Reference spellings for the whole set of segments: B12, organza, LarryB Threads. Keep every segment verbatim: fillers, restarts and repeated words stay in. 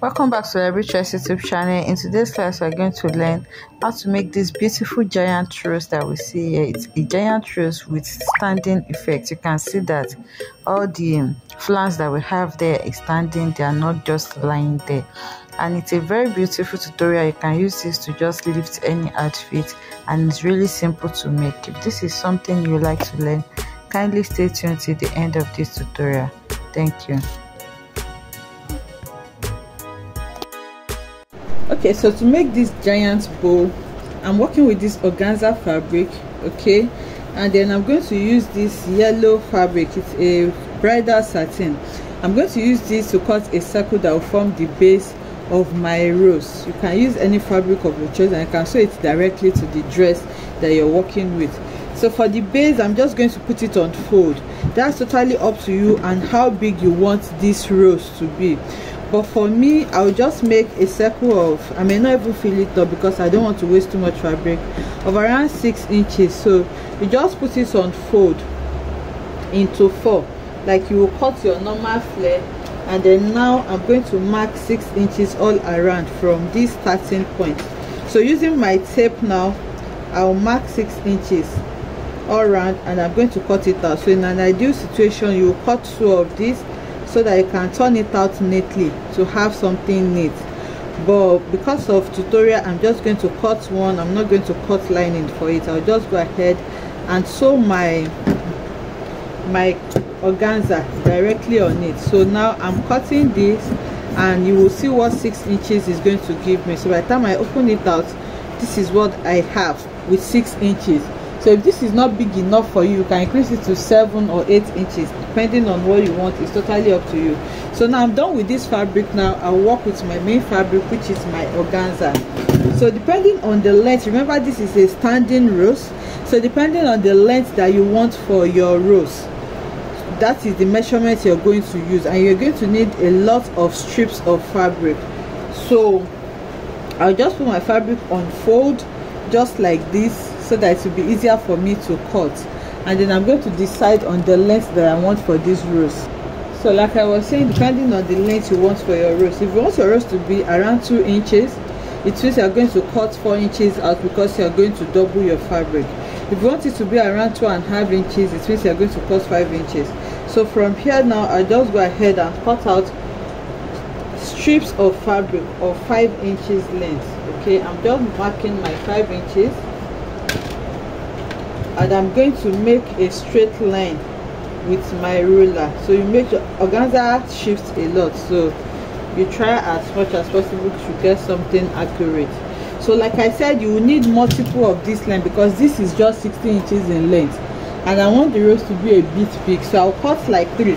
Welcome back to LarryB Threads YouTube channel. In today's class, we are going to learn how to make this beautiful giant rose that we see here. It's a giant rose with standing effect. You can see that all the flowers that we have there is standing. They are not just lying there. And it's a very beautiful tutorial. You can use this to just lift any outfit, and it's really simple to make. If this is something you like to learn, kindly stay tuned till the end of this tutorial. Thank you. Okay, so to make this giant bow, I'm working with this organza fabric, okay, and then I'm going to use this yellow fabric. It's a bridal satin. I'm going to use this to cut a circle that will form the base of my rose. You can use any fabric of your choice, and you can sew it directly to the dress that you're working with. So for the base, I'm just going to put it on fold. That's totally up to you and how big you want this rose to be. But for me, I'll just make a circle of, I may not even fill it up because I don't want to waste too much fabric, of around six inches. So you just put it on fold into four, like you will cut your normal flare. And then now I'm going to mark six inches all around from this starting point. So using my tape now, I'll mark six inches all around, and I'm going to cut it out. So in an ideal situation, you will cut two of these, so that you can turn it out neatly to have something neat. But because of tutorial, I'm just going to cut one. I'm not going to cut lining for it. I'll just go ahead and sew my my organza directly on it. So now I'm cutting this, and you will see what six inches is going to give me. So by the time I open it out, this is what I have with six inches. So if this is not big enough for you, you can increase it to seven or eight inches, depending on what you want. It's totally up to you. So now I'm done with this fabric. Now I'll work with my main fabric, which is my organza. So depending on the length, remember this is a standing rose. So depending on the length that you want for your rose, that is the measurement you're going to use, and you're going to need a lot of strips of fabric. So I'll just put my fabric on fold, just like this, so that it will be easier for me to cut. And then I'm going to decide on the length that I want for this rose. So like I was saying, depending on the length you want for your rose, if you want your rose to be around two inches, it means you're going to cut four inches out, because you're going to double your fabric. If you want it to be around two and a half inches, it means you're going to cut five inches. So from here now, I just go ahead and cut out strips of fabric of five inches length. Okay, I'm just marking my five inches, and I'm going to make a straight line with my ruler. So you make your organza shifts a lot, so you try as much as possible to get something accurate. So like I said, you will need multiple of this line, because this is just sixteen inches in length, and I want the rose to be a bit big. So I'll cut like three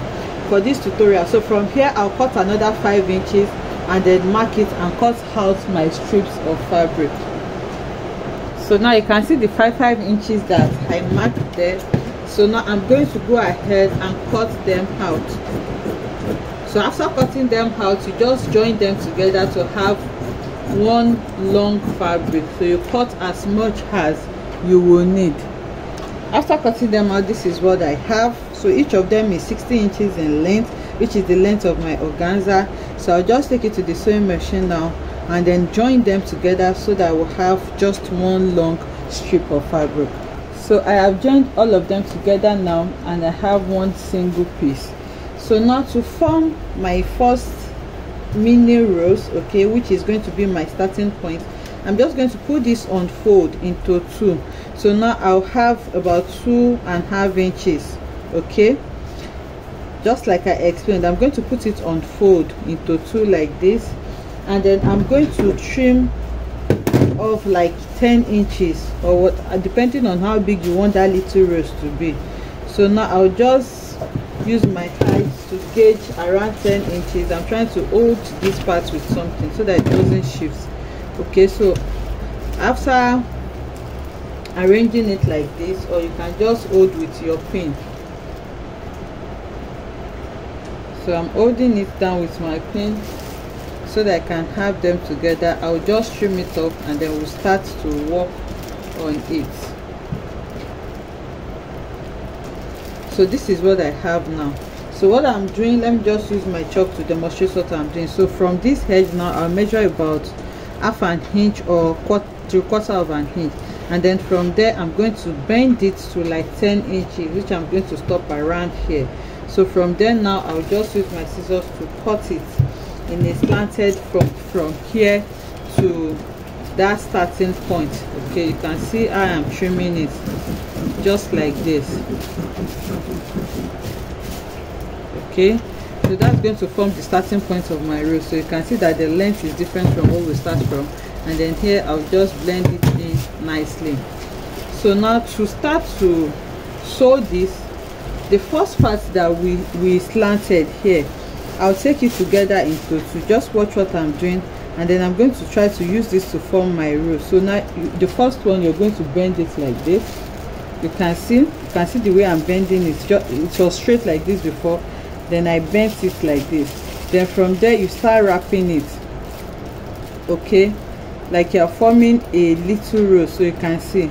for this tutorial. So from here, I'll cut another five inches, and then mark it and cut out my strips of fabric. So now you can see the five five inches that I marked there. So now I'm going to go ahead and cut them out. So after cutting them out, you just join them together to have one long fabric. So you cut as much as you will need. After cutting them out, this is what I have. So each of them is sixteen inches in length, which is the length of my organza. So I'll just take it to the sewing machine now, and then join them together, so that we'll have just one long strip of fabric. So I have joined all of them together now, and I have one single piece. So now to form my first mini rose, okay, which is going to be my starting point, I'm just going to put this on fold into two. So now I'll have about two and a half inches, okay, just like I explained. I'm going to put it on fold into two like this, and then I'm going to trim off like ten inches, or what, depending on how big you want that little rose to be. So now I'll just use my height to gauge around ten inches. I'm trying to hold this part with something so that it doesn't shift. Okay, so after arranging it like this, or you can just hold with your pin. So I'm holding it down with my pin, so that I can have them together. I'll just trim it up, and then we'll start to work on it. So this is what I have now. So what I'm doing, let me just use my chalk to demonstrate what I'm doing. So from this edge now, I'll measure about half an inch or quarter to quarter of an inch, and then from there I'm going to bend it to like ten inches, which I'm going to stop around here. So from there now, I'll just use my scissors to cut it in a slanted from from here to that starting point. Okay, you can see I am trimming it just like this. Okay, so that's going to form the starting point of my row. So you can see that the length is different from what we start from, and then here I'll just blend it in nicely. So now to start to sew this, the first part that we we slanted here, I'll take it together into two. Just watch what I'm doing, and then I'm going to try to use this to form my row. So now the first one, you're going to bend it like this. You can see, you can see the way I'm bending it. Just, it was straight like this before, then I bent it like this. Then from there you start wrapping it, okay, like you're forming a little row. So you can see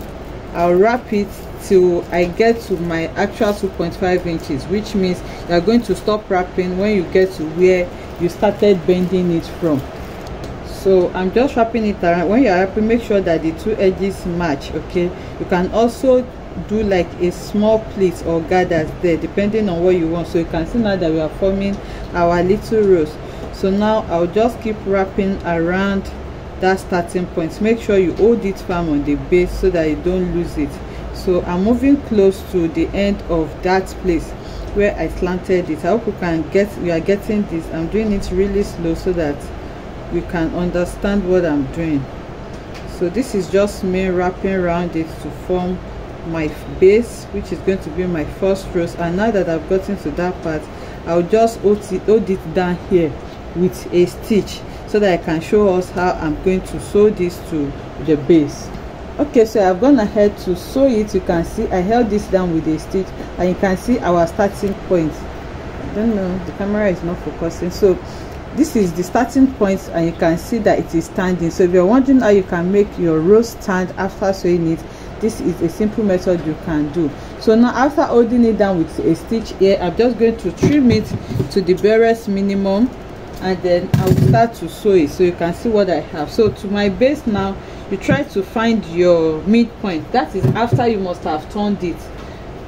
I'll wrap it till I get to my actual two point five inches, which means you're going to stop wrapping when you get to where you started bending it from. So I'm just wrapping it around. When you're wrapping, make sure that the two edges match. Okay, you can also do like a small pleat or gathers there, depending on what you want. So you can see now that we are forming our little rows. So now I'll just keep wrapping around that starting point. Make sure you hold it firm on the base so that you don't lose it. So I'm moving close to the end of that place where I slanted it. I hope you can get, you are getting this. I'm doing it really slow so that you can understand what I'm doing. So this is just me wrapping around it to form my base, which is going to be my first rows. And now that I've gotten to that part, I'll just hold it, hold it down here with a stitch so that I can show us how I'm going to sew this to the base. Okay, so I've gone ahead to sew it. You can see I held this down with a stitch, and you can see our starting point. I don't know, the camera is not focusing. So this is the starting point, and you can see that it is standing. So if you're wondering how you can make your row stand after sewing it, this is a simple method you can do. So now after holding it down with a stitch here, I'm just going to trim it to the barest minimum, and then I'll start to sew it. So you can see what I have. So to my base now, you try to find your midpoint. That is after you must have turned it.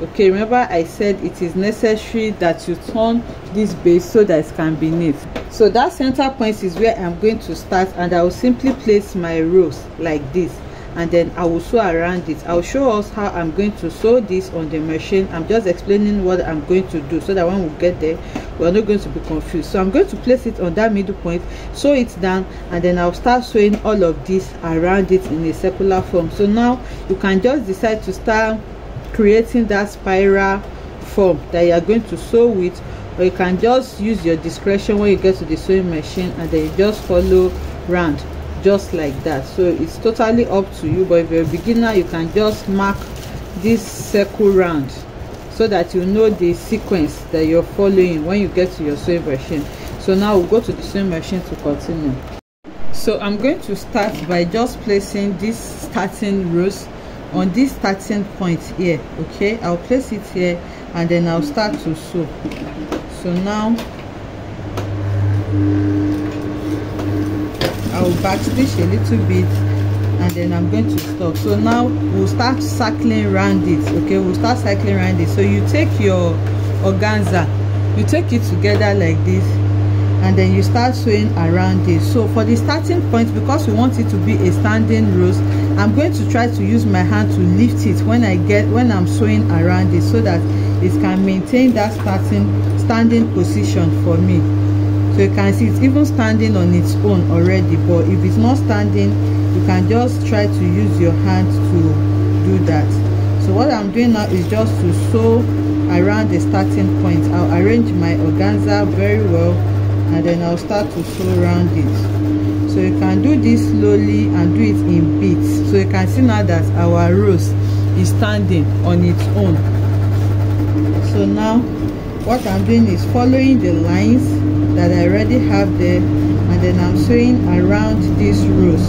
Okay, remember I said it is necessary that you turn this base so that it can be neat. So that center point is where I'm going to start, and I will simply place my rows like this, and then I will sew around it. I'll show us how I'm going to sew this on the machine. I'm just explaining what I'm going to do so that when we get there, we're not going to be confused. So I'm going to place it on that middle point, sew it down, and then I'll start sewing all of this around it in a circular form. So now you can just decide to start creating that spiral form that you are going to sew with, or you can just use your discretion when you get to the sewing machine, and then you just follow round just like that. So it's totally up to you, but if you're a beginner, you can just mark this circle round so that you know the sequence that you're following when you get to your sewing machine. So now we'll go to the sewing machine to continue. So I'm going to start by just placing this starting rows on this starting point here. Okay, I'll place it here, and then I'll start to sew. So now I'll backstitch a little bit, and then I'm going to stop. So now we'll start circling around it. Okay, we'll start circling around it. So you take your organza, you take it together like this, and then you start sewing around it. So for the starting point, because we want it to be a standing row, I'm going to try to use my hand to lift it when I get when I'm sewing around it, so that it can maintain that starting standing position for me. So you can see it's even standing on its own already, but if it's not standing, you can just try to use your hand to do that. So what I'm doing now is just to sew around the starting point. I'll arrange my organza very well, and then I'll start to sew around it. So you can do this slowly and do it in beats. So you can see now that our rose is standing on its own. So now what I'm doing is following the lines that I already have there, and then I'm sewing around this rose.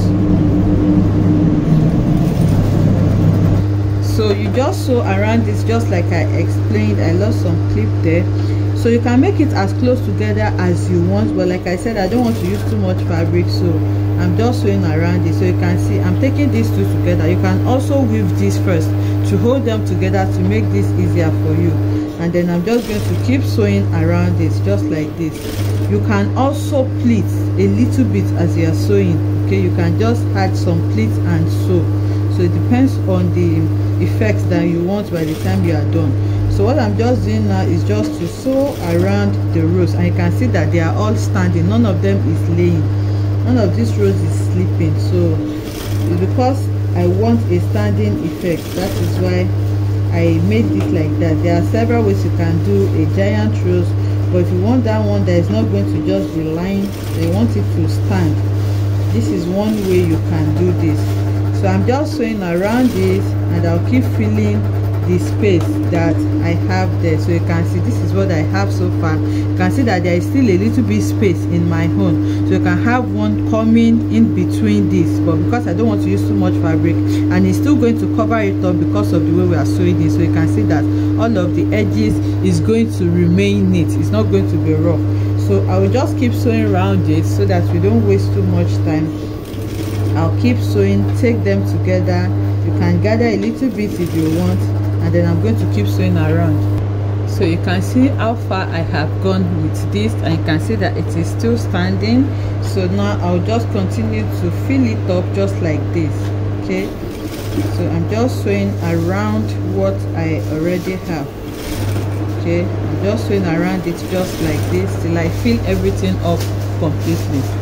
So you just sew around this just like I explained. I lost some clip there. so you can make it as close together as you want, but like I said, I don't want to use too much fabric, so I'm just sewing around it. So you can see I'm taking these two together. You can also weave this first to hold them together to make this easier for you, and then I'm just going to keep sewing around it just like this. You can also pleat a little bit as you are sewing. Okay, you can just add some pleats and sew, so it depends on the effects that you want by the time you are done. So what I'm just doing now is just to sew around the rows, and you can see that they are all standing, none of them is laying, none of these rows is sleeping. So it's because I want a standing effect, that is why I made it like that. There are several ways you can do a giant rose, but if you want that one that is not going to just be lying, they want it to stand, this is one way you can do this. So I'm just sewing around this, and I'll keep filling the space that I have there. So you can see this is what I have so far. You can see that there is still a little bit space in my own, so you can have one coming in between this, but because I don't want to use too much fabric, and it's still going to cover it up because of the way we are sewing it. So you can see that all of the edges is going to remain neat, it's not going to be rough. So I will just keep sewing around it so that we don't waste too much time. I'll keep sewing, take them together, you can gather a little bit if you want, and then I'm going to keep sewing around. So you can see how far I have gone with this, and you can see that it is still standing. So now I'll just continue to fill it up just like this. Okay, so I'm just sewing around what I already have. Okay, I'm just sewing around it just like this till I fill everything up completely.